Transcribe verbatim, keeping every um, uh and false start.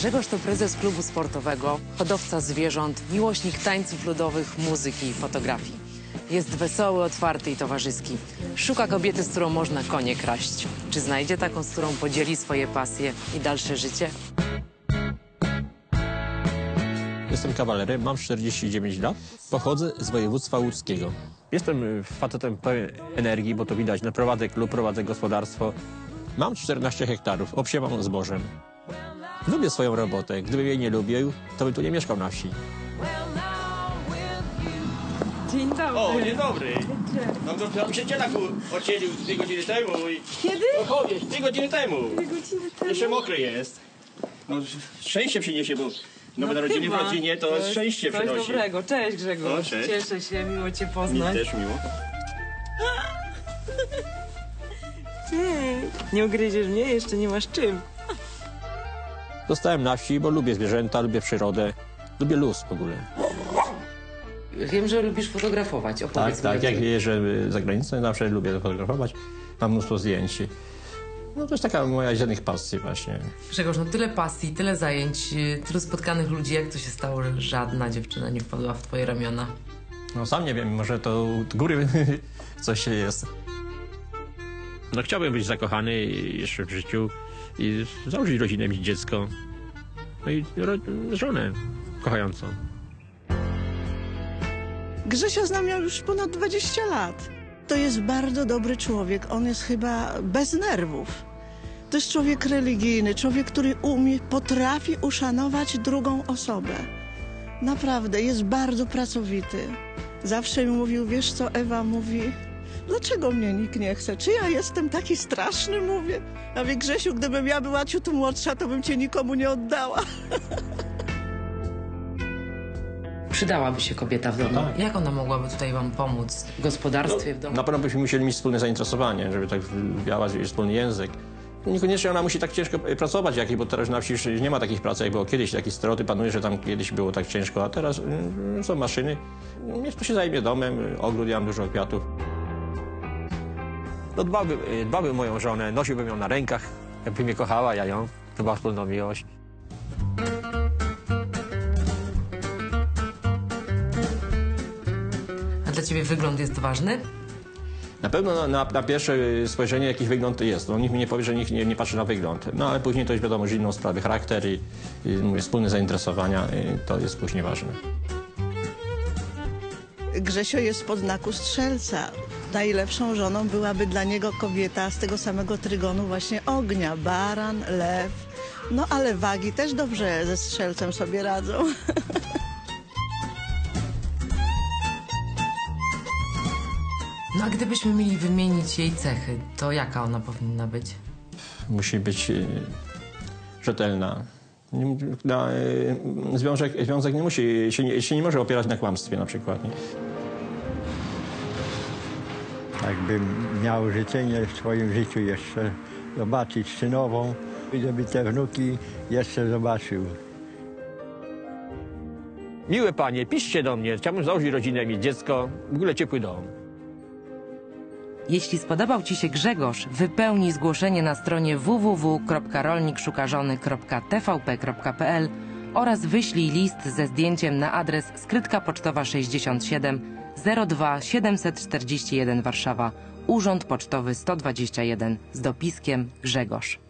Grzegorz to prezes klubu sportowego, hodowca zwierząt, miłośnik tańców ludowych, muzyki i fotografii. Jest wesoły, otwarty i towarzyski. Szuka kobiety, z którą można konie kraść. Czy znajdzie taką, z którą podzieli swoje pasje i dalsze życie? Jestem kawalerem, mam czterdzieści dziewięć lat, pochodzę z województwa łódzkiego. Jestem facetem pełen energii, bo to widać, no, prowadzę klub, prowadzę gospodarstwo. Mam czternaście hektarów, obsiewam zbożem. Lubię swoją robotę, gdybym jej nie lubił, to bym tu nie mieszkał na wsi. Dzień dobry. O, dzień dobry. Mam do przyjaciela odcielił dwie godziny temu. I... Kiedy? Opowieść, dwie godziny temu. Dwie godziny temu. Jeszcze mokry jest. No, szczęście przyniesie, bo... No, no bo narodziny w rodzinie to, to jest, szczęście przynosi. Coś dobrego. Cześć Grzegorz. O, cześć. Cieszę się, miło cię poznać. Mi też miło. Ty, nie ugryziesz mnie? Jeszcze nie masz czym. Zostałem na wsi, bo lubię zwierzęta, lubię przyrodę, lubię luz w ogóle. Wiem, że lubisz fotografować. Opowiedz tak, mi tak. Jak jeżdżę za granicę, zawsze lubię fotografować. Mam mnóstwo zdjęć. No to jest taka moja z jednych pasji właśnie. Grzegorz, no tyle pasji, tyle zajęć, tylu spotkanych ludzi. Jak to się stało, że żadna dziewczyna nie wpadła w twoje ramiona? No sam nie wiem, może to od góry coś jest. No chciałbym być zakochany jeszcze w życiu i założyć rodzinę, mieć dziecko. No i żonę kochającą. Grzesio znam ja już ponad dwadzieścia lat. To jest bardzo dobry człowiek, on jest chyba bez nerwów. To jest człowiek religijny, człowiek, który umie, potrafi uszanować drugą osobę. Naprawdę, jest bardzo pracowity. Zawsze mi mówił, wiesz co, Ewa mówi, dlaczego mnie nikt nie chce? Czy ja jestem taki straszny, mówię? A wie, Grzesiu, gdybym ja była ciut młodsza, to bym cię nikomu nie oddała. Przydałaby się kobieta w domu. No tak. Jak ona mogłaby tutaj wam pomóc w gospodarstwie, no, w domu? Na pewno byśmy musieli mieć wspólne zainteresowanie, żeby tak miała wspólny język. Niekoniecznie ona musi tak ciężko pracować, jak, bo teraz na wsi nie ma takich prac, jak było kiedyś. Takie stereotypy panuje, że tam kiedyś było tak ciężko, a teraz są maszyny. Niech tu się zajmie domem, ogród, ja mam dużo kwiatów. No, dbałbym, dbałbym moją żonę, nosiłbym ją na rękach, jakby mnie kochała, ja ją. To była wspólna miłość. Dla ciebie wygląd jest ważny? Na pewno na, na, na pierwsze spojrzenie jakiś wygląd jest. No, nikt mi nie powie, że nikt nie, nie patrzy na wygląd. No ale później to jest wiadomo, że inną sprawę charakter i, i mówię, wspólne zainteresowania i to jest później ważne. Grzesio jest pod znaku strzelca. Najlepszą żoną byłaby dla niego kobieta z tego samego trygonu właśnie ognia. Baran, lew. No ale wagi też dobrze ze strzelcem sobie radzą. No a gdybyśmy mieli wymienić jej cechy, to jaka ona powinna być? Musi być rzetelna. Związek, związek nie musi, się nie, się nie może opierać na kłamstwie na przykład. Nie? Jakbym miał życzenie w swoim życiu jeszcze zobaczyć synową, żeby te wnuki jeszcze zobaczył. Miłe panie, piszcie do mnie, chciałbym założyć rodzinę, mieć dziecko, w ogóle ciepły dom. Jeśli spodobał ci się Grzegorz, wypełnij zgłoszenie na stronie w w w kropka rolnikszukarzony kropka t v p kropka p l oraz wyślij list ze zdjęciem na adres Skrytka Pocztowa sześćdziesiąt siedem, zero dwa, siedemset czterdzieści jeden Warszawa, Urząd Pocztowy sto dwadzieścia jeden z dopiskiem Grzegorz.